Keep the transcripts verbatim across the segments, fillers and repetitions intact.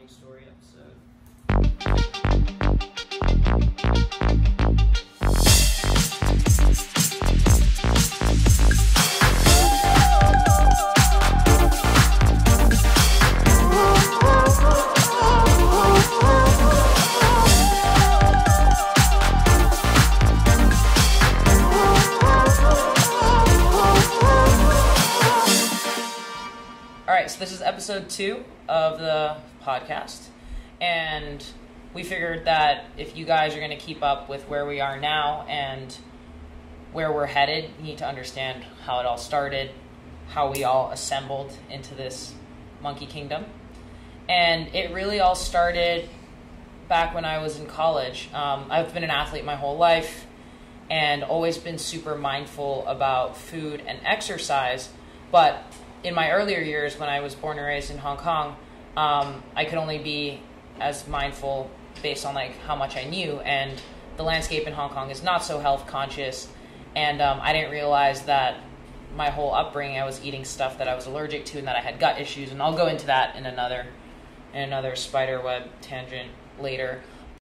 founding story episode. This is episode two of the podcast, and we figured that if you guys are going to keep up with where we are now and where we're headed, you need to understand how it all started, how we all assembled into this monkey kingdom. And it really all started back when I was in college. Um, I've been an athlete my whole life and always been super mindful about food and exercise, but in my earlier years, when I was born and raised in Hong Kong, um, I could only be as mindful based on like how much I knew, and the landscape in Hong Kong is not so health conscious, and um, I didn't realize that my whole upbringing I was eating stuff that I was allergic to and that I had gut issues, and I'll go into that in another in another spiderweb tangent later.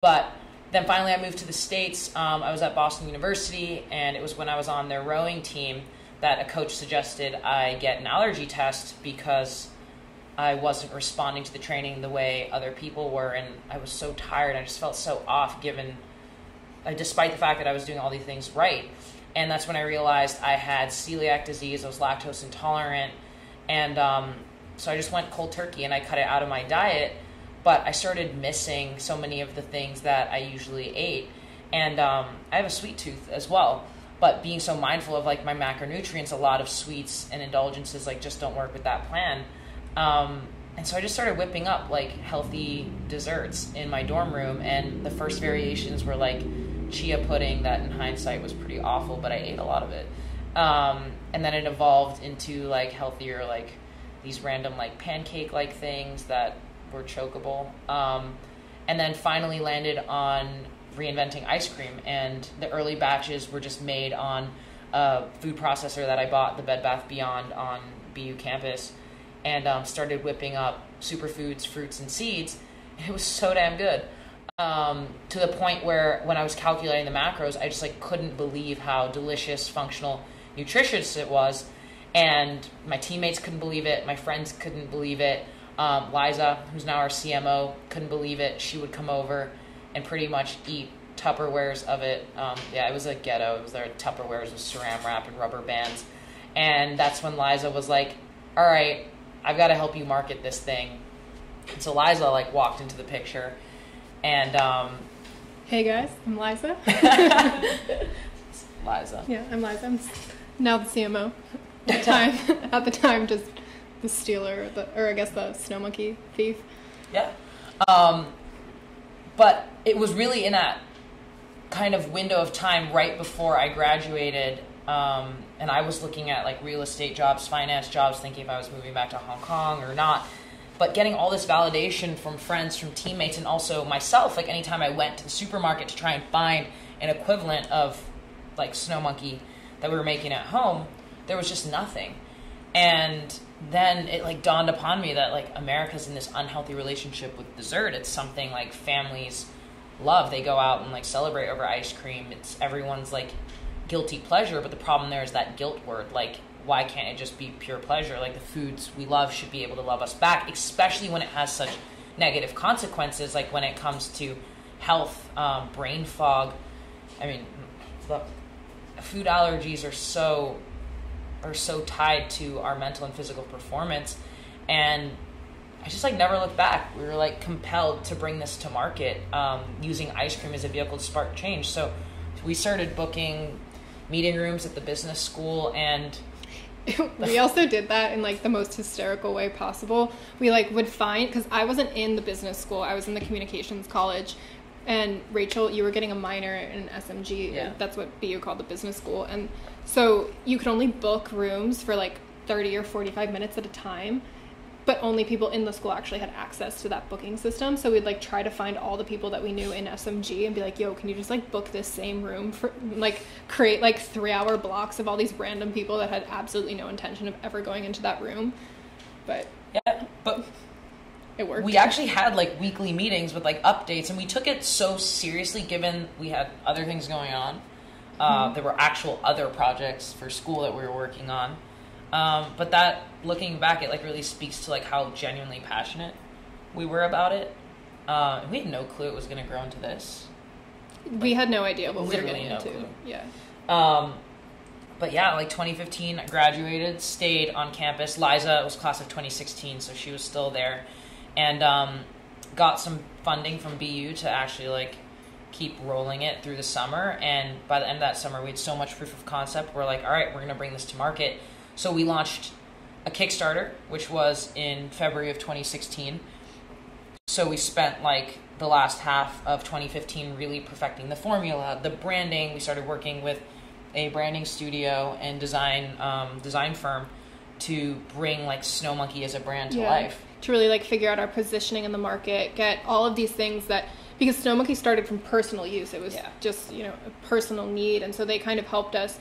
But then finally I moved to the States. um, I was at Boston University, and it was when I was on their rowing team that a coach suggested I get an allergy test because I wasn't responding to the training the way other people were, and I was so tired. I just felt so off, given, uh, despite the fact that I was doing all these things right. And that's when I realized I had celiac disease. I was lactose intolerant, and um, so I just went cold turkey and I cut it out of my diet. But I started missing so many of the things that I usually ate, and um, I have a sweet tooth as well. But being so mindful of like my macronutrients, a lot of sweets and indulgences like just don't work with that plan. Um, and so I just started whipping up like healthy desserts in my dorm room. And the first variations were like chia pudding that in hindsight was pretty awful, but I ate a lot of it. Um, and then it evolved into like healthier, like these random like pancake-like things that were chokeable. Um, and then finally landed on reinventing ice cream, and the early batches were just made on a food processor that I bought, the Bed Bath Beyond on B U campus, and um, started whipping up superfoods, fruits, and seeds. It was so damn good, um, to the point where when I was calculating the macros, I just like couldn't believe how delicious, functional, nutritious it was, and my teammates couldn't believe it, my friends couldn't believe it. Um, Liza, who's now our C M O, couldn't believe it. She would come over and pretty much eat Tupperwares of it. Um, yeah, it was a ghetto. It was their Tupperwares with saran wrap and rubber bands. And that's when Liza was like, all right, I've got to help you market this thing. And so Liza like walked into the picture, and um, hey guys, I'm Liza. Liza. Yeah, I'm Liza. I'm now the C M O. At the time, at the time just the stealer, the, or I guess the Snow Monkey thief. Yeah. Um, but it was really in that kind of window of time right before I graduated, um, and I was looking at like real estate jobs, finance jobs, thinking if I was moving back to Hong Kong or not, but getting all this validation from friends, from teammates, and also myself. Like anytime I went to the supermarket to try and find an equivalent of like Snow Monkey that we were making at home, there was just nothing. And then it like dawned upon me that like America's in this unhealthy relationship with dessert. It's something like families love. They go out and like celebrate over ice cream. It's everyone's like guilty pleasure, but the problem there is that guilt word. Like, why can't it just be pure pleasure? Like the foods we love should be able to love us back, especially when it has such negative consequences, like when it comes to health, um, brain fog. I mean, look, food allergies are so are so tied to our mental and physical performance, and I just like never looked back. We were like compelled to bring this to market, um, using ice cream as a vehicle to spark change. So we started booking meeting rooms at the business school, and we also did that in like the most hysterical way possible. We like would find, because I wasn't in the business school, I was in the communications college. And Rachel, you were getting a minor in S M G. Yeah. That's what B U called the business school. And so you could only book rooms for like thirty or forty-five minutes at a time, but only people in the school actually had access to that booking system. So we'd like try to find all the people that we knew in S M G and be like, yo, can you just like book this same room for like create like three hour blocks of all these random people that had absolutely no intention of ever going into that room. But yeah, but It worked. We actually had like weekly meetings with like updates, and we took it so seriously given we had other things going on. Uh, mm-hmm. There were actual other projects for school that we were working on. Um, but that, looking back, it like really speaks to like how genuinely passionate we were about it. Uh, we had no clue it was going to grow into this. Like, we had no idea what we were getting no into. Clue. Yeah. Um, but yeah, like twenty fifteen, I graduated, stayed on campus. Liza was class of twenty sixteen, so she was still there, and um, got some funding from B U to actually like keep rolling it through the summer. And by the end of that summer, we had so much proof of concept. We're like, all right, we're going to bring this to market. So we launched a Kickstarter, which was in February of twenty sixteen. So we spent like the last half of twenty fifteen really perfecting the formula, the branding. We started working with a branding studio and design um, design firm to bring like Snow Monkey as a brand to yeah. life. To really like figure out our positioning in the market, get all of these things that, because Snow Monkey started from personal use. It was yeah. just, you know, a personal need. And so they kind of helped us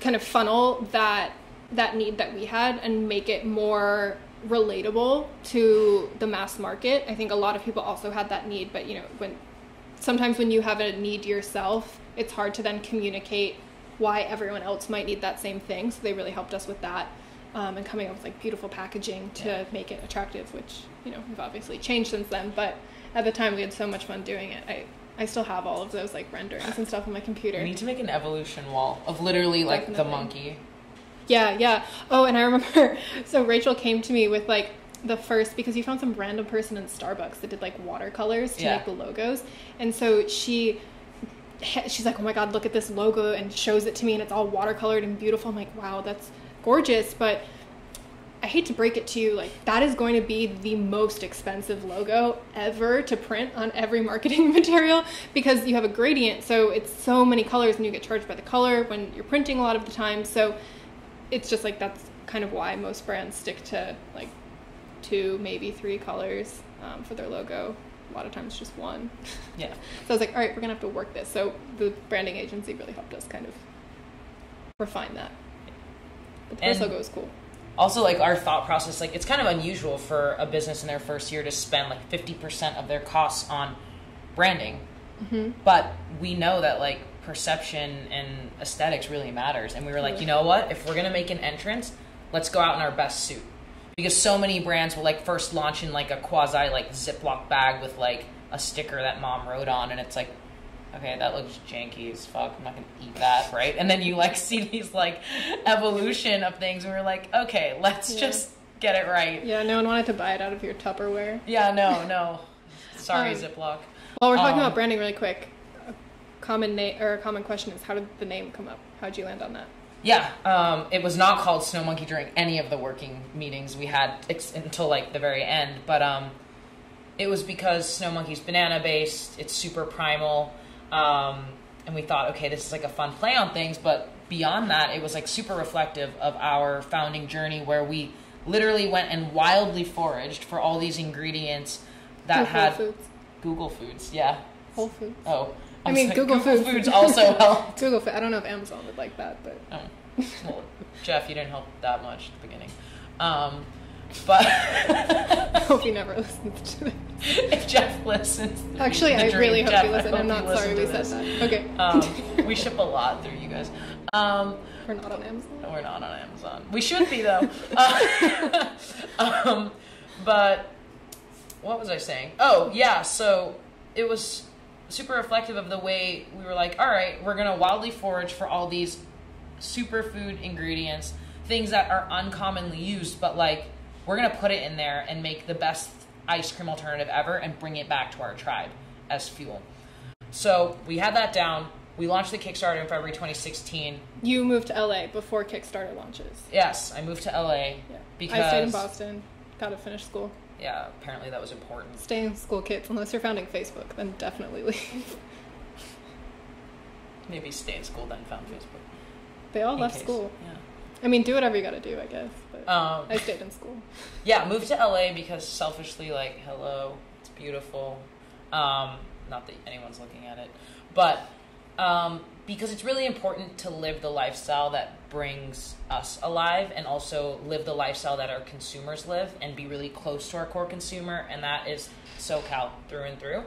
kind of funnel that that need that we had and make it more relatable to the mass market. I think a lot of people also had that need, but you know, when sometimes when you have a need yourself, it's hard to then communicate why everyone else might need that same thing. So they really helped us with that, um, and coming up with like beautiful packaging to yeah. make it attractive, which, you know, we've obviously changed since then, but at the time we had so much fun doing it. I I still have all of those like renderings and stuff on my computer. We need to make an evolution wall of literally like Definitely. the monkey. Yeah, yeah. Oh, and I remember, so Rachel came to me with, like, the first, because you found some random person in Starbucks that did, like, watercolors to yeah. make the logos. And so she, she's like, oh, my God, look at this logo, and shows it to me, and it's all watercolored and beautiful. I'm like, wow, that's gorgeous, but I hate to break it to you, like, that is going to be the most expensive logo ever to print on every marketing material, because you have a gradient, so it's so many colors, and you get charged by the color when you're printing a lot of the time, so... It's just like that's kind of why most brands stick to like two, maybe three colors um, for their logo. A lot of times just one. Yeah. So I was like, all right, we're going to have to work this. So the branding agency really helped us kind of refine that. But the first logo is cool. Also, like our thought process, like it's kind of unusual for a business in their first year to spend like fifty percent of their costs on branding. Mm-hmm. But we know that like perception and aesthetics really matters, and we were like, you know what, if we're gonna make an entrance, let's go out in our best suit, because so many brands will like first launch in like a quasi like Ziploc bag with like a sticker that mom wrote on, and it's like, okay, that looks janky as fuck, I'm not gonna eat that, right? And then you like see these like evolution of things, and we're like, okay, let's yeah. just get it right. Yeah, no one wanted to buy it out of your Tupperware. Yeah, no, no. Sorry, um, Ziploc. Well, we're talking um, about branding really quick. Common name or common question is, how did the name come up? How did you land on that? Yeah, um, it was not called Snow Monkey during any of the working meetings we had ex- until like the very end. But um, it was because Snow Monkey's banana based. It's super primal, um, and we thought, okay, this is like a fun play on things. But beyond that, it was like super reflective of our founding journey, where we literally went and wildly foraged for all these ingredients that Google had Foods. Google Foods. Yeah, Whole Foods. Oh. I, I mean, like, Google, Google Foods. Foods also helped. Google Foods. I don't know if Amazon would like that, but... Oh. Well, Jeff, you didn't help that much at the beginning. Um, but... I hope he never listens to this. If Jeff listens... Actually, the I dream. really hope Jeff, he listens. I'm not sorry we said that. Okay. Um, we ship a lot through you guys. Um, we're not on Amazon. We're not on Amazon. We should be, though. uh, um, but... What was I saying? Oh, yeah, so it was... super reflective of the way we were like, all right, we're going to wildly forage for all these superfood ingredients, things that are uncommonly used, but like we're going to put it in there and make the best ice cream alternative ever and bring it back to our tribe as fuel. So we had that down. We launched the Kickstarter in February twenty sixteen. You moved to L A before Kickstarter launches. Yes, I moved to L A yeah. because... I stayed in Boston, got to finish school. Yeah, apparently that was important. Stay in school, kids. Unless you're founding Facebook, then definitely leave. Maybe stay in school, then found Facebook. They all in left case. School. Yeah. I mean, do whatever you gotta do, I guess. But um, I stayed in school. Yeah, moved to L A because selfishly, like, hello, it's beautiful. Um, not that anyone's looking at it. But um, because it's really important to live the lifestyle that brings us alive and also live the lifestyle that our consumers live and be really close to our core consumer. And that is SoCal through and through.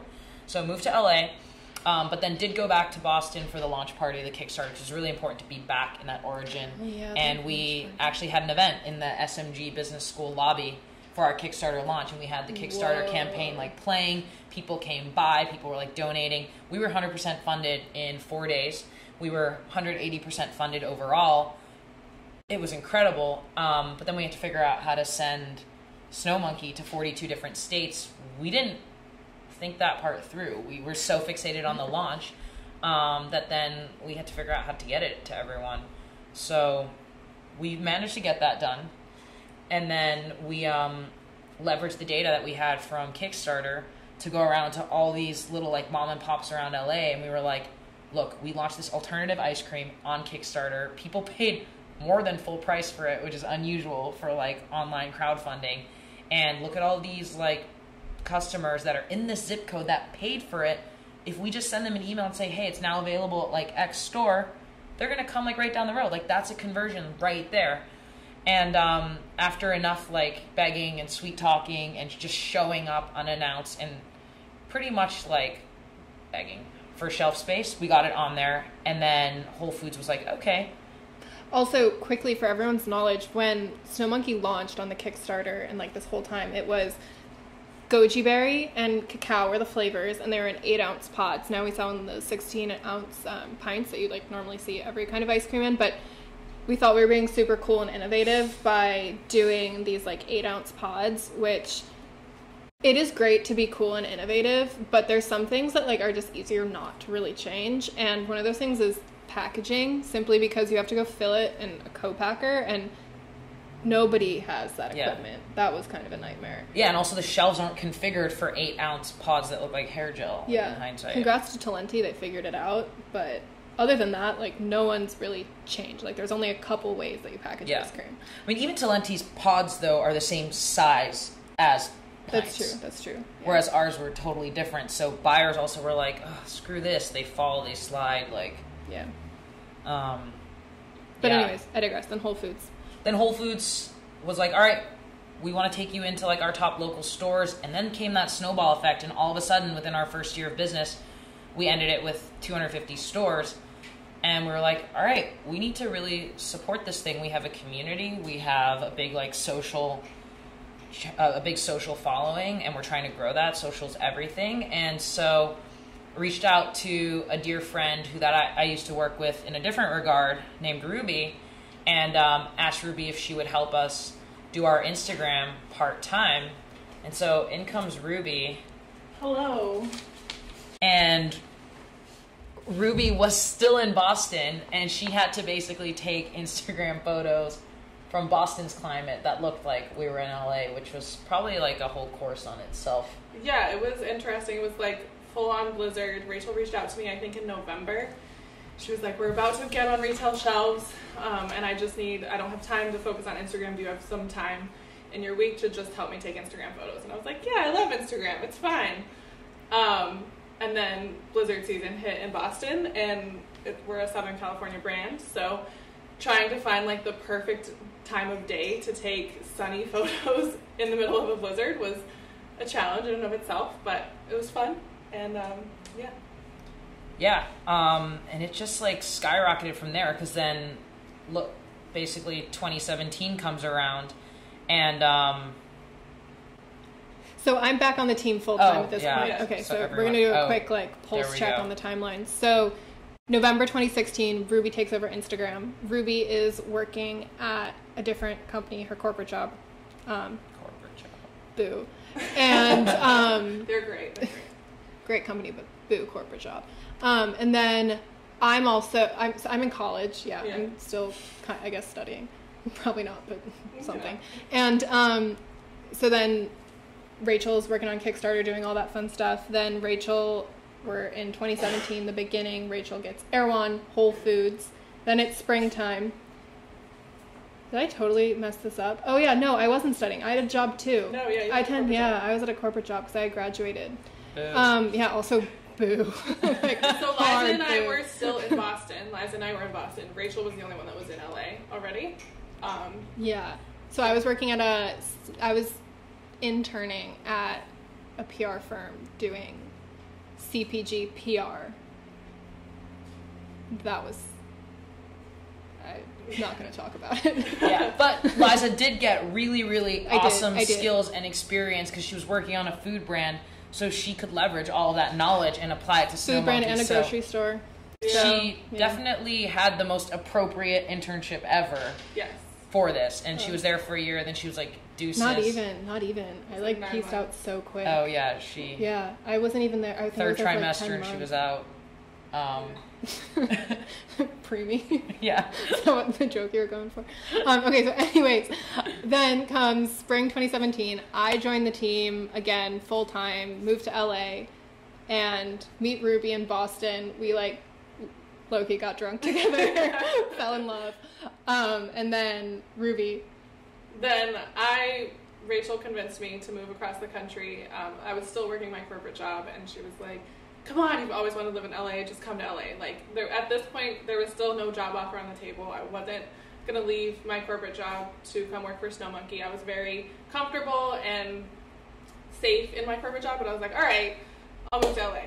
So I moved to L A, um, but then did go back to Boston for the launch party of the Kickstarter, which is really important to be back in that origin. Yeah, and we actually had an event in the S M G business school lobby for our Kickstarter launch, and we had the Kickstarter Whoa. campaign like playing. People came by, people were like donating. We were one hundred percent funded in four days. We were one hundred eighty percent funded overall. It was incredible. Um, but then we had to figure out how to send Snow Monkey to forty-two different states. We didn't think that part through. We were so fixated on the launch um, that then we had to figure out how to get it to everyone. So we managed to get that done. And then we um, leveraged the data that we had from Kickstarter to go around to all these little like mom and pops around L A. And we were like, look, we launched this alternative ice cream on Kickstarter. People paid more than full price for it, which is unusual for like online crowdfunding. And look at all these like customers that are in this zip code that paid for it. If we just send them an email and say, hey, it's now available at like X store, they're going to come like right down the road. Like that's a conversion right there. And um, after enough like begging and sweet talking and just showing up unannounced and pretty much like begging for shelf space, we got it on there. And then Whole Foods was like, okay. Also, quickly for everyone's knowledge, when Snow Monkey launched on the Kickstarter and like this whole time, it was goji berry and cacao were the flavors, and they were in eight ounce pods. Now we sell in those sixteen ounce um, pints that you like normally see every kind of ice cream in, but we thought we were being super cool and innovative by doing these like eight ounce pods, which it is great to be cool and innovative, but there's some things that like are just easier not to really change. And one of those things is packaging, simply because you have to go fill it in a co-packer and nobody has that equipment. Yeah. That was kind of a nightmare. Yeah, and also the shelves aren't configured for eight ounce pods that look like hair gel. Yeah. In hindsight. Congrats to Talenti, they figured it out, but other than that, like, no one's really changed. Like, there's only a couple ways that you package yeah. ice cream. I mean, even Talenti's pods, though, are the same size as pints. That's true. That's true. Yeah. Whereas ours were totally different. So buyers also were like, oh, screw this. They fall, they slide, like... Yeah. Um, but yeah. anyways, I digress. Then Whole Foods. Then Whole Foods was like, all right, we want to take you into, like, our top local stores. And then came that snowball effect. And all of a sudden, within our first year of business, we ended it with two hundred fifty stores. And we were like, all right, we need to really support this thing. We have a community. We have a big, like, social, uh, a big social following, and we're trying to grow that. Social's everything. And so I reached out to a dear friend who that I, I used to work with in a different regard named Ruby, and um, asked Ruby if she would help us do our Instagram part-time. And so in comes Ruby. Hello. And Ruby was still in Boston, and she had to basically take Instagram photos from Boston's climate that looked like we were in L A, which was probably like a whole course on itself. Yeah, it was interesting. It was like full-on blizzard. Rachel reached out to me, I think in November. She was like, we're about to get on retail shelves, um, and I just need, I don't have time to focus on Instagram. Do you have some time in your week to just help me take Instagram photos? And I was like, yeah, I love Instagram. It's fine. Um... And then blizzard season hit in Boston, and it, we're a Southern California brand, so trying to find like the perfect time of day to take sunny photos in the middle of a blizzard was a challenge in and of itself, but it was fun, and um, yeah. Yeah, um, and it just like skyrocketed from there, because then look, basically twenty seventeen comes around, and... Um, So I'm back on the team full-time oh, at this yeah, point. Yeah. Okay, so, so we're going to do a oh, quick like pulse check go. on the timeline. So November twenty sixteen, Ruby takes over Instagram. Ruby is working at a different company, her corporate job. Um, corporate job. Boo. And um, They're great. They're great. Great company, but boo, corporate job. Um, and then I'm also, I'm, so I'm in college. Yeah, yeah, I'm still, I guess, studying. Probably not, but something. Yeah. And um, so then... Rachel's working on Kickstarter, doing all that fun stuff. Then Rachel, we're in twenty seventeen, the beginning. Rachel gets Erewhon, Whole Foods. Then it's springtime. Did I totally mess this up? Oh, yeah, no, I wasn't studying. I had a job, too. No, yeah, you had I tend, a corporate yeah, job. I was at a corporate job because I graduated. Um, yeah, also boo. Like, so Liza and I boo. were still in Boston. Liza and I were in Boston. Rachel was the only one that was in L A already. Um, yeah. So I was working at a, I was interning at a P R firm doing C P G P R. That was, I'm not going to talk about it. Yeah, but Liza did get really, really awesome I did, I did. skills and experience because she was working on a food brand, so she could leverage all of that knowledge and apply it to Snow Monkey. Food brand and a grocery store. So, she yeah. definitely had the most appropriate internship ever. Yes. For this, and oh. she was there for a year, and then she was like, deuces. Not even, not even. I like peaced months. out so quick. Oh yeah, she. Yeah, I wasn't even there. I think third trimester, like she was out. Um, preemie. Yeah. Is that what the joke you were going for? Um, okay, so anyways, then comes spring twenty seventeen. I joined the team again full time. Moved to L A, and meet Ruby in Boston. We like. Loki got drunk together, fell in love, um, and then Ruby. Then I, Rachel convinced me to move across the country. Um, I was still working my corporate job, and she was like, come on, you've always wanted to live in L A, just come to L A. Like, there, at this point, there was still no job offer on the table. I wasn't going to leave my corporate job to come work for Snow Monkey. I was very comfortable and safe in my corporate job, but I was like, all right, I'll move to L A.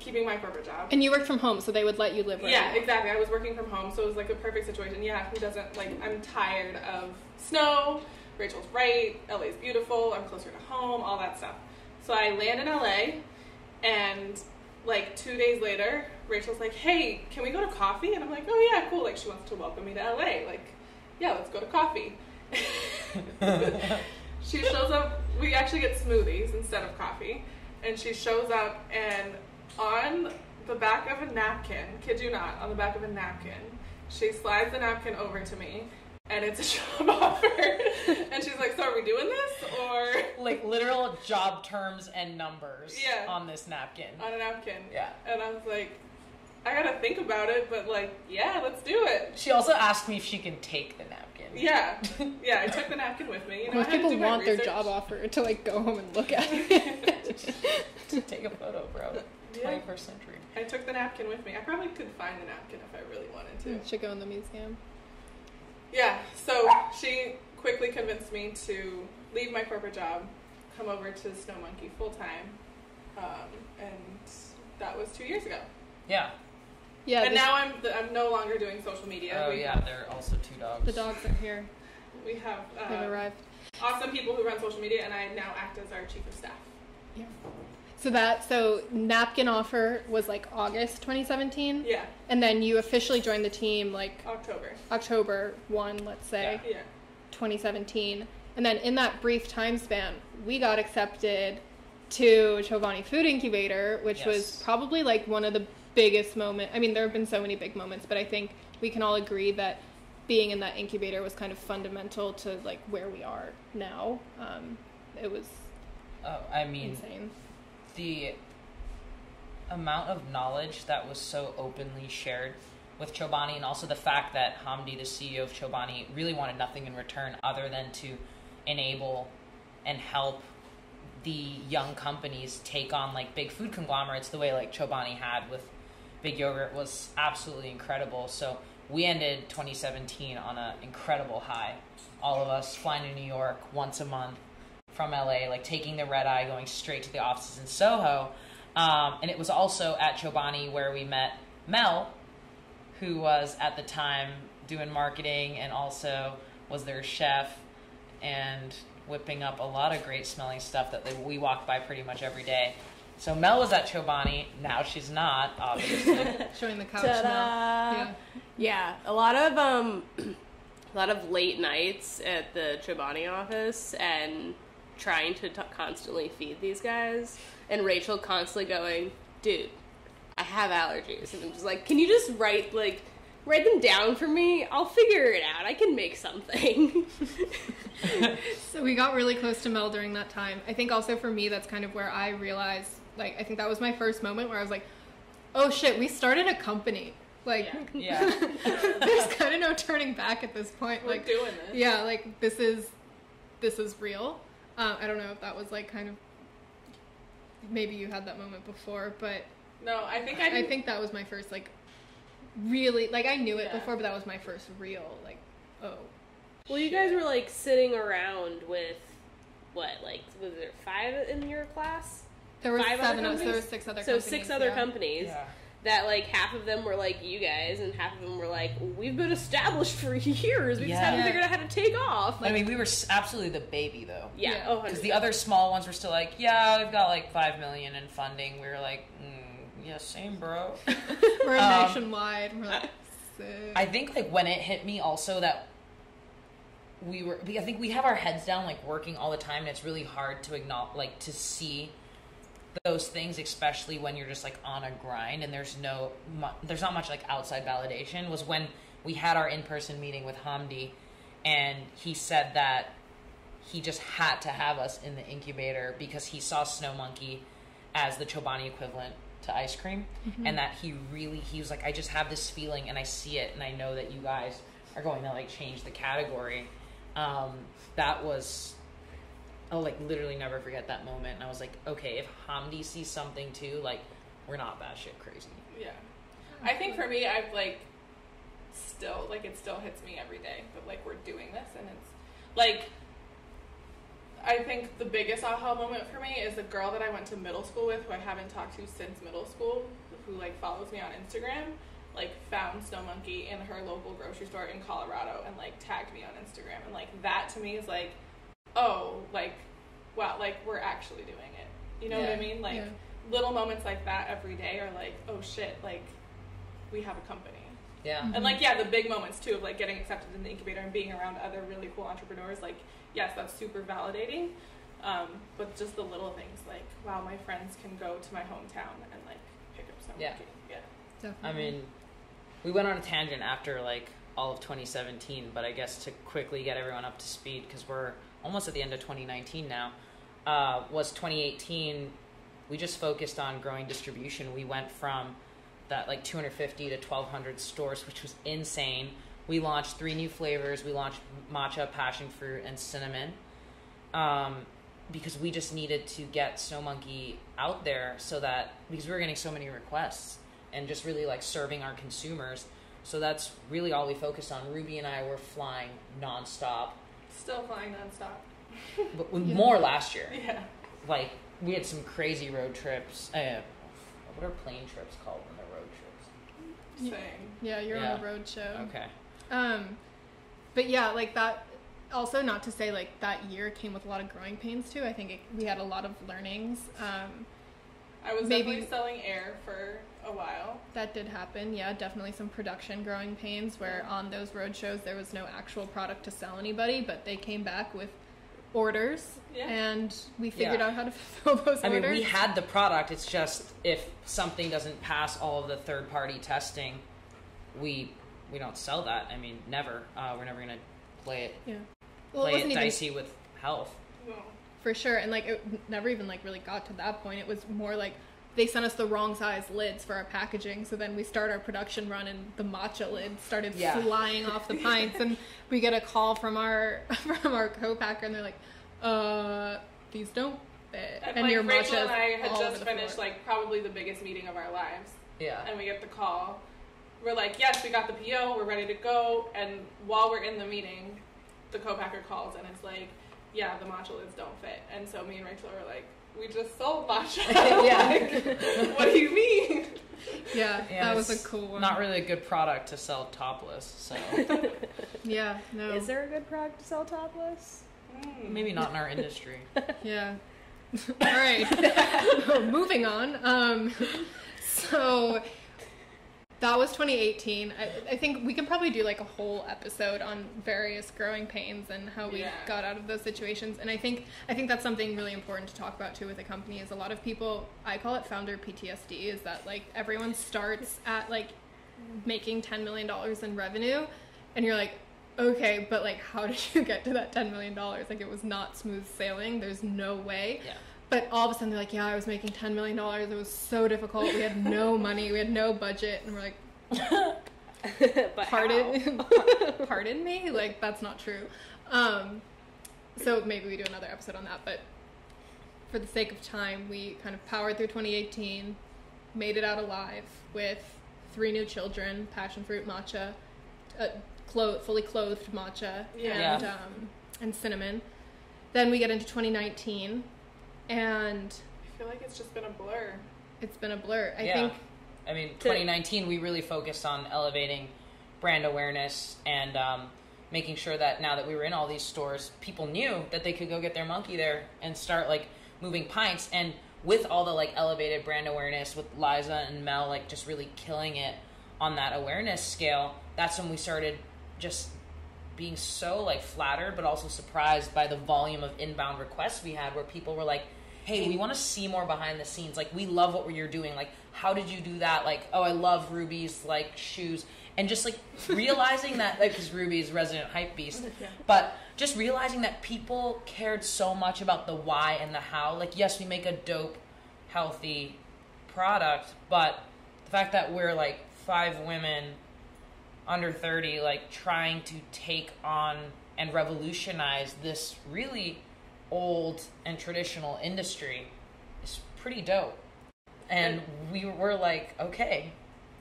Keeping my corporate job. And you worked from home, so they would let you live right Yeah, now. Exactly. I was working from home, so it was like a perfect situation. Yeah, who doesn't, like, I'm tired of snow, Rachel's right, L A's beautiful, I'm closer to home, all that stuff. So I land in L A, and like two days later, Rachel's like, hey, can we go to coffee? And I'm like, oh yeah, cool. Like, she wants to welcome me to L A. Like, yeah, let's go to coffee. She shows up, we actually get smoothies instead of coffee, and she shows up and on the back of a napkin, kid you not, on the back of a napkin, she slides the napkin over to me, and it's a job offer. And she's like, so are we doing this, or? Like, literal job terms and numbers yeah. on this napkin. On a napkin. Yeah. And I was like, I gotta think about it, but like, yeah, let's do it. She also asked me if she can take the napkin. Yeah. Yeah, I took the napkin with me. You know, most people want their job offer to like go home and look at it. Just take a photo, bro. twenty-first yeah. century. I took the napkin with me. I probably could find the napkin if I really wanted to. It should go in the museum. Yeah, so she quickly convinced me to leave my corporate job, come over to Snow Monkey full-time, um, and that was two years ago. Yeah. Yeah. And now I'm the, I'm no longer doing social media. Oh, we, yeah, there are also two dogs. The dogs are here. We have uh, They've arrived. Awesome people who run social media, and I now act as our chief of staff. Yeah. So that, so napkin offer was like August twenty seventeen. Yeah. And then you officially joined the team like October. October first, let's say. Yeah. yeah. twenty seventeen. And then in that brief time span, we got accepted to Chobani Food Incubator, which yes. was probably like one of the biggest moments. I mean, there have been so many big moments, but I think we can all agree that being in that incubator was kind of fundamental to like where we are now. Um, it was oh, I mean, insane. The amount of knowledge that was so openly shared with Chobani, and also the fact that Hamdi, the C E O of Chobani, really wanted nothing in return other than to enable and help the young companies take on like big food conglomerates the way like Chobani had with Big Yogurt was absolutely incredible. So we ended twenty seventeen on an incredible high. All of us flying to New York once a month from L A, like taking the red eye, going straight to the offices in Soho. Um, and it was also at Chobani where we met Mel, who was at the time doing marketing and also was their chef and whipping up a lot of great smelling stuff that they, we walk by pretty much every day. So Mel was at Chobani. Now she's not, obviously. Showing the couch now. Yeah. yeah, a lot of um, a lot of late nights at the Chobani office and trying to t- constantly feed these guys, and Rachel constantly going, dude, I have allergies, and I'm just like, can you just write like write them down for me? I'll figure it out. I can make something. So we got really close to Mel during that time. I think also for me, that's kind of where I realized, like, I think that was my first moment where I was like, oh shit, we started a company. Like, yeah, yeah. There's kind of no turning back at this point. We're like doing this. Yeah, like this is this is real. Um, I don't know if that was like kind of, maybe you had that moment before, but No, I think I didn't... I think that was my first, like, really, like, I knew it yeah. before, but that was my first real, like, oh. Well, you guys were, like, sitting around with, what, like, was there five in your class? There were five seven, other companies? So there were six other so companies. So six other yeah. companies. Yeah. That, like, half of them were, like, you guys, and half of them were, like, we've been established for years. We yeah. just haven't figured out how to take off. Like, I mean, we were absolutely the baby, though. Yeah. Oh, because the other small ones were still like, yeah, we've got, like, five million in funding. We were like, mm, yeah, same, bro. We're um, nationwide. We're like, sick. I think, like, when it hit me also that we were, I think we have our heads down, like, working all the time, and it's really hard to acknowledge, like, to see those things, especially when you're just like on a grind and there's no there's not much like outside validation. Was when we had our in-person meeting with Hamdi, and he said that he just had to have us in the incubator because he saw Snow Monkey as the Chobani equivalent to ice cream. Mm-hmm. And that he really he was like, I just have this feeling, and I see it, and I know that you guys are going to like change the category. Um that was, I'll, like, literally never forget that moment. And I was like, okay, if Hamdi sees something, too, like, we're not that shit crazy. Yeah. I think for me, I've, like, still, like, it still hits me every day that, like, we're doing this. And it's, like, I think the biggest aha moment for me is the girl that I went to middle school with, who I haven't talked to since middle school, who, like, follows me on Instagram, like, found Snow Monkey in her local grocery store in Colorado and, like, tagged me on Instagram. And, like, that to me is, like, oh, like, wow, like, we're actually doing it. You know yeah. what I mean? Like, yeah. little moments like that every day are like, oh, shit, like, we have a company. Yeah. Mm-hmm. And, like, yeah, the big moments, too, of, like, getting accepted in the incubator and being around other really cool entrepreneurs, like, yes, that's super validating. Um, but just the little things, like, wow, my friends can go to my hometown and, like, pick up something. Yeah. yeah. Definitely. I mean, we went on a tangent after, like, all of twenty seventeen, but I guess to quickly get everyone up to speed, because we're almost at the end of twenty nineteen now, uh, was twenty eighteen, we just focused on growing distribution. We went from that, like, two hundred fifty to twelve hundred stores, which was insane. We launched three new flavors. We launched matcha, passion fruit, and cinnamon, um, because we just needed to get Snow Monkey out there, so that, because we were getting so many requests and just really, like, serving our consumers. So that's really all we focused on. Ruby and I were flying nonstop. Still flying nonstop. But yeah. More last year. Yeah. Like, we had some crazy road trips. Uh, what are plane trips called when they're road trips? Same. Yeah, you're yeah. on a road show. Okay. Um, but yeah, like that, also not to say like that year came with a lot of growing pains too. I think it, we had a lot of learnings. Um, I was maybe definitely selling air for a while. That did happen, yeah. Definitely some production growing pains where yeah. on those road shows there was no actual product to sell anybody, but they came back with orders yeah. and we figured yeah. out how to fulfill those I orders. I mean, we had the product, it's just if something doesn't pass all of the third party testing, we we don't sell that. I mean, never. Uh, we're never gonna play it yeah. well, play it, it dicey even... with health. No. For sure, and like it never even like really got to that point. It was more like they sent us the wrong size lids for our packaging, so then we start our production run and the matcha lid started yeah. flying off the pints, and we get a call from our from our co-packer, and they're like, "Uh, these don't fit." And, and like, your matcha. Rachel and I had just finished floor. like probably the biggest meeting of our lives. Yeah. And we get the call. We're like, "Yes, we got the P O. We're ready to go." And while we're in the meeting, the co-packer calls, and it's like, "Yeah, the matcha lids don't fit." And so me and Rachel were like, we just sold matcha. Yeah. Like, what do you mean? Yeah, yeah, that was a cool one. Not really a good product to sell topless, so. Yeah, no. Is there a good product to sell topless? Mm. Maybe not in our industry. Yeah. All right. So, moving on. Um, so that was twenty eighteen. I, I think we can probably do like a whole episode on various growing pains and how we yeah. got out of those situations. And I think I think that's something really important to talk about too with a company is a lot of people, I call it founder P T S D, is that like everyone starts at like making ten million dollars in revenue and you're like, okay, but like how did you get to that ten million dollars? Like it was not smooth sailing. There's no way. Yeah. But all of a sudden they're like, yeah, I was making ten million dollars. It was so difficult. We had no money. We had no budget. And we're like, pardon, pardon me? Like, that's not true. Um, so maybe we do another episode on that. But for the sake of time, we kind of powered through twenty eighteen, made it out alive with three new children, passion fruit matcha, uh, clo- fully clothed matcha, yeah. and um, and cinnamon. Then we get into twenty nineteen, and I feel like it's just been a blur. It's been a blur. I yeah. think. I mean, twenty nineteen, we really focused on elevating brand awareness and um, making sure that now that we were in all these stores, people knew that they could go get their monkey there and start like moving pints. And with all the like elevated brand awareness with Liza and Mel, like just really killing it on that awareness scale, that's when we started just being so like flattered, but also surprised by the volume of inbound requests we had where people were like, hey, we want to see more behind the scenes. Like, we love what you're doing. Like, how did you do that? Like, oh, I love Ruby's, like, shoes. And just, like, realizing that, like, because Ruby's resident hype beast. Yeah. But just realizing that people cared so much about the why and the how. Like, yes, we make a dope, healthy product. But the fact that we're, like, five women under thirty, like, trying to take on and revolutionize this really old and traditional industry is pretty dope. And we were like, okay,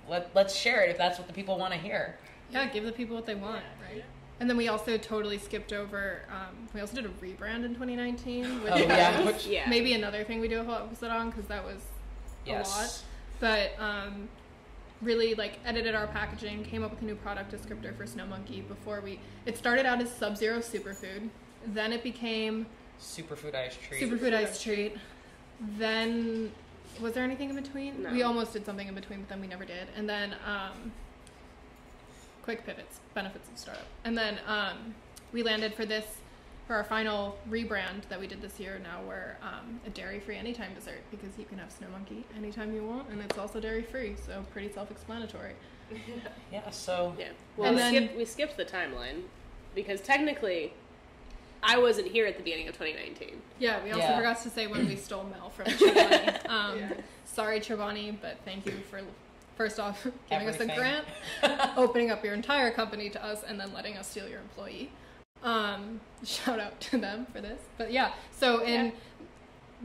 let, let's share it if that's what the people want to hear. Yeah, give the people what they want, right? And then we also totally skipped over, um, we also did a rebrand in twenty nineteen. Which oh, yeah. Which yeah. Maybe another thing we do a whole episode on, because that was a yes. lot. But um, really, like, edited our packaging, came up with a new product descriptor for Snow Monkey before we... It started out as Sub-Zero Superfood. Then it became... Superfood ice treat. Superfood ice treat. Then, was there anything in between? No. We almost did something in between, but then we never did. And then, um, quick pivots, benefits of startup. And then um, we landed for this, for our final rebrand that we did this year. Now we're um, a dairy-free anytime dessert, because you can have Snow Monkey anytime you want, and it's also dairy-free, so pretty self-explanatory. yeah. So. Yeah. Well, and we, then, skipped, we skipped the timeline because technically. I wasn't here at the beginning of twenty nineteen. Yeah, we also yeah. forgot to say when we stole Mel from Chobani. Um, yeah. Sorry, Chobani, but thank you for, first off, giving Everything. us a grant, opening up your entire company to us, and then letting us steal your employee. Um, shout out to them for this. But yeah, so in yeah.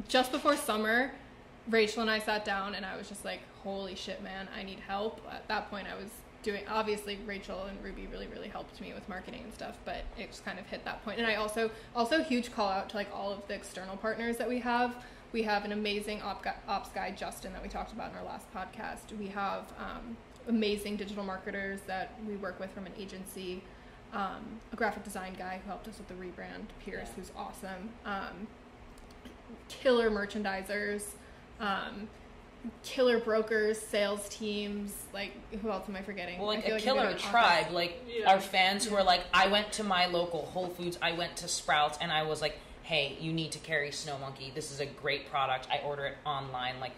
just before summer, Rachel and I sat down, and I was just like, holy shit, man, I need help. At that point, I was... doing obviously Rachel and Ruby really really helped me with marketing and stuff, but it just kind of hit that point. And I also also huge call out to like all of the external partners that we have. We have an amazing op guy, ops guy Justin that we talked about in our last podcast. We have um, amazing digital marketers that we work with from an agency, um, a graphic design guy who helped us with the rebrand, Pierce, yeah. who's awesome, um, killer merchandisers, um, killer brokers, sales teams, like, who else am I forgetting? Well, like, a like killer tribe, office. like, yeah. our fans who are like, I went to my local Whole Foods, I went to Sprouts, and I was like, hey, you need to carry Snow Monkey. This is a great product. I order it online. Like,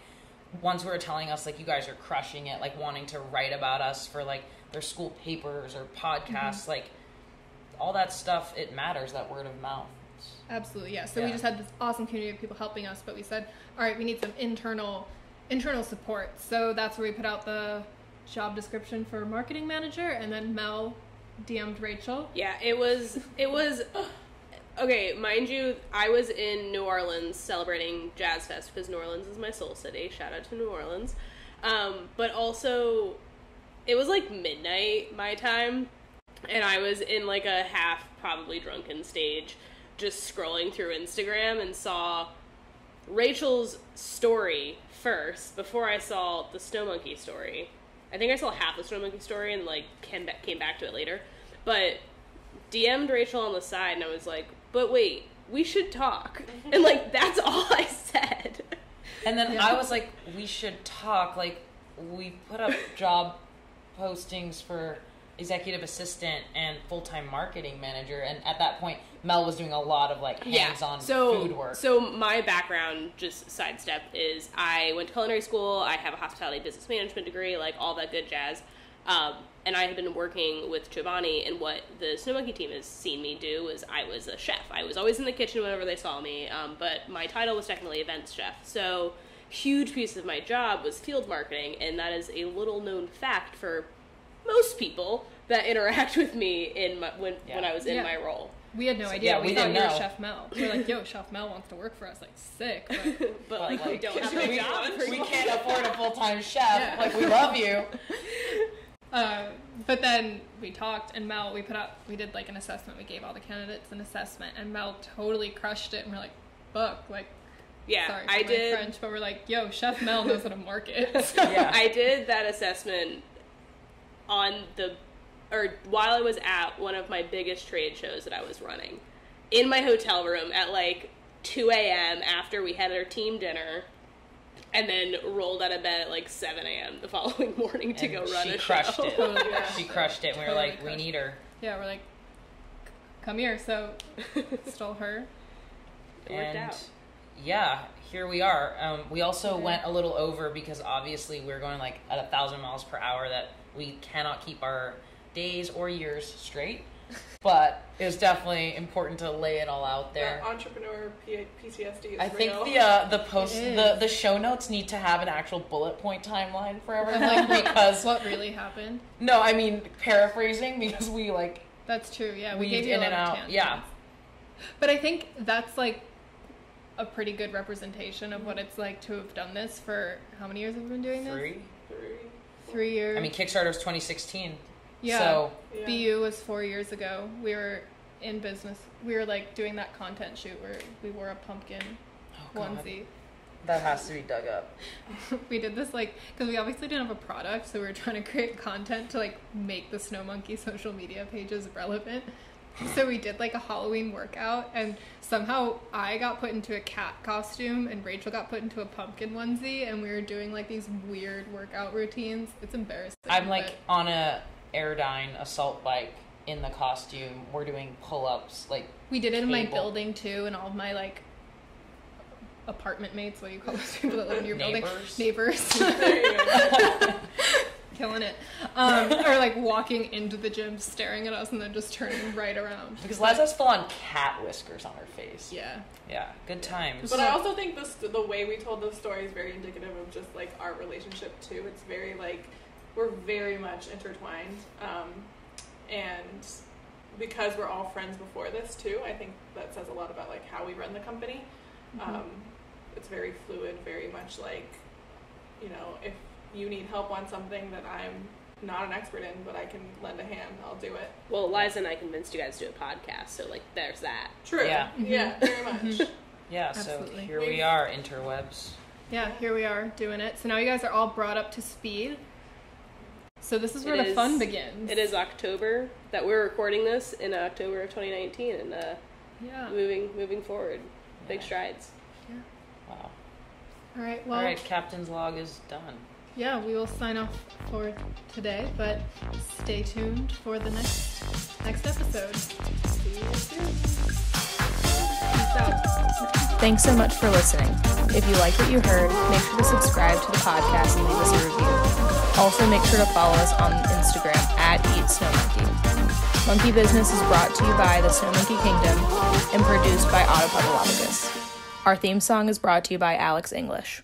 ones who are telling us, like, you guys are crushing it, like, wanting to write about us for, like, their school papers or podcasts. Mm-hmm. Like, all that stuff, it matters, that word of mouth. Absolutely, yeah. So yeah. we just had this awesome community of people helping us, but we said, all right, we need some internal... internal support. So that's where we put out the job description for marketing manager, and then Mel D M'd Rachel. Yeah, it was it was okay, mind you, I was in New Orleans celebrating Jazz Fest because New Orleans is my soul city. Shout out to New Orleans. Um, but also it was like midnight my time, and I was in like a half probably drunken stage just scrolling through Instagram and saw Rachel's story first, before I saw the Snow Monkey story. I think I saw half the Snow Monkey story and, like, came back, came back to it later. But D M'd Rachel on the side, and I was like, but wait, we should talk. And, like, that's all I said. And then I was like, we should talk. Like, we put up job postings for executive assistant and full-time marketing manager, and at that point, Mel was doing a lot of, like, hands-on yeah. so, food work. So my background, just sidestep, is I went to culinary school, I have a hospitality business management degree, like, all that good jazz, um, and I had been working with Chobani, and what the Snow Monkey team has seen me do is I was a chef. I was always in the kitchen whenever they saw me, um, but my title was technically events chef, so huge piece of my job was field marketing, and that is a little-known fact for most people that interact with me in my, when yeah. when I was in yeah. my role. We had no so, idea. Yeah, we, we thought you were Chef Mel. We were like, yo, Chef Mel wants to work for us. Like, sick. But, but like, like, we don't have a job. We can't afford a full-time chef. Yeah. Like, we love you. Uh, but then we talked, and Mel, we put up, we did, like, an assessment. We gave all the candidates an assessment, and Mel totally crushed it. And we're like, fuck, like, yeah, sorry for I my did... French, but we're like, yo, Chef Mel knows how to market. So. Yeah. I did that assessment on the or while I was at one of my biggest trade shows that I was running, in my hotel room at like two a.m. after we had our team dinner, and then rolled out of bed at like seven a.m. the following morning to and go run a show. She crushed it. Oh, yeah. She crushed it. And we were totally like, crushed. We need her. Yeah, we're like, come here. So, stole her. It and worked out. Yeah, here we are. Um, we also yeah. went a little over because obviously we were going like at a thousand miles per hour that we cannot keep our days or years straight, but it was definitely important to lay it all out there. That entrepreneur P- P T S D is I real. think the uh, the post the, the show notes need to have an actual bullet point timeline for everyone, like, because what really happened. No, I mean paraphrasing because we like that's true. Yeah, we gave you in and out. Tangents. Yeah, but I think that's like a pretty good representation of what it's like to have done this for how many years have we been doing Three. this? Three, three years. I mean, Kickstarter was twenty sixteen. Yeah, so, yeah. B U was four years ago. We were in business. We were, like, doing that content shoot where we wore a pumpkin oh, onesie. God. That has to be dug up. We did this, like, because we obviously didn't have a product, so we were trying to create content to, like, make the Snow Monkey social media pages relevant. So we did, like, a Halloween workout, and somehow I got put into a cat costume, and Rachel got put into a pumpkin onesie, and we were doing, like, these weird workout routines. It's embarrassing. I'm, like, but... on a... Airdyne assault bike in the costume. We're doing pull-ups, like we did it in my building too, and all of my like apartment mates. What do you call those people that live in your building? Neighbors. Killing it. Um, or like walking into the gym, staring at us, and then just turning right around. Because Liza's full on cat whiskers on her face. Yeah. Yeah. Good times. But I also think this, the way we told the story is very indicative of just like our relationship too. It's very like. We're very much intertwined, um, and because we're all friends before this too, I think that says a lot about like how we run the company. Mm-hmm. Um, it's very fluid, very much like, you know, if you need help on something that I'm not an expert in, but I can lend a hand, I'll do it. Well, Liza and I convinced you guys to do a podcast, so like there's that. True. Yeah. Mm-hmm. Yeah. Very much. Yeah. Absolutely. So here we are, interwebs. Yeah, here we are doing it. So now you guys are all brought up to speed. So this is where it the is, fun begins. It is October that we're recording this in October of twenty nineteen, and uh, yeah, moving moving forward, yeah. Big strides. Yeah. Wow. All right. Well. All right. Captain's log is done. Yeah, we will sign off for today, but stay tuned for the next next episode. See you soon. Thanks so much for listening. If you like what you heard, make sure to subscribe to the podcast and leave us a review. Also, make sure to follow us on Instagram at Eat Snow Monkey. Monkey Business is brought to you by the Snow Monkey Kingdom and produced by Autopodilopagus. Our theme song is brought to you by Alex English.